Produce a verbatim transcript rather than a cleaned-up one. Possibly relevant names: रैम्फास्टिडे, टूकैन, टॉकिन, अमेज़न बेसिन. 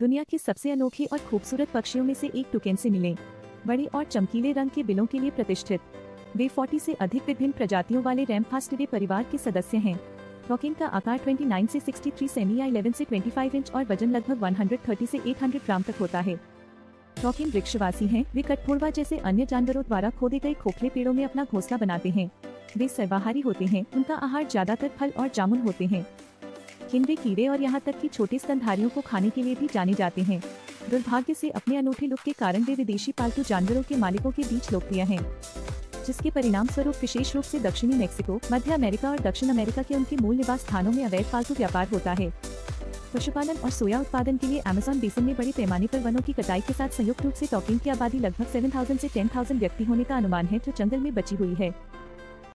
दुनिया के सबसे अनोखे और खूबसूरत पक्षियों में से एक टूकैन से मिलें। बड़े और चमकीले रंग के बिलों के लिए प्रतिष्ठित, वे चालीस से अधिक विभिन्न प्रजातियों वाले रैम्फास्टिडे परिवार के सदस्य हैं। टॉकिन का आकार उनतीस से तिरसठ सेमी या ग्यारह से पच्चीस इंच और वजन लगभग एक सौ तीस से आठ सौ ग्राम तक होता है। टॉकिन वृक्षवासी हैं, वे कठफोड़वा जैसे अन्य जानवरों द्वारा खोदे गए खोखले पेड़ों में अपना घोंसला बनाते हैं। वे सर्वाहारी होते हैं, उनका आहार ज्यादातर फल और जामुन होते हैं। किनवे कीड़े और यहाँ तक कि छोटे स्तनधारियों को खाने के लिए भी जाने जाते हैं। दुर्भाग्य से अपने अनूठे लुक के कारण वे विदेशी पालतू जानवरों के मालिकों के बीच लोकप्रिय हैं, जिसके परिणाम स्वरूप विशेष रूप से दक्षिणी मेक्सिको, मध्य अमेरिका और दक्षिण अमेरिका के उनके मूल निवास स्थानों में अवैध पालतू व्यापार होता है। पशुपालन और सोया उत्पादन के लिए अमेज़न बेसिन में बड़े पैमाने पर वनों की कटाई के साथ संयुक्त रूप से टॉकिन की आबादी लगभग सेवन थाउजेंड से टेन थाउजेंड व्यक्ति होने का अनुमान है, जो जंगल में बची हुई है।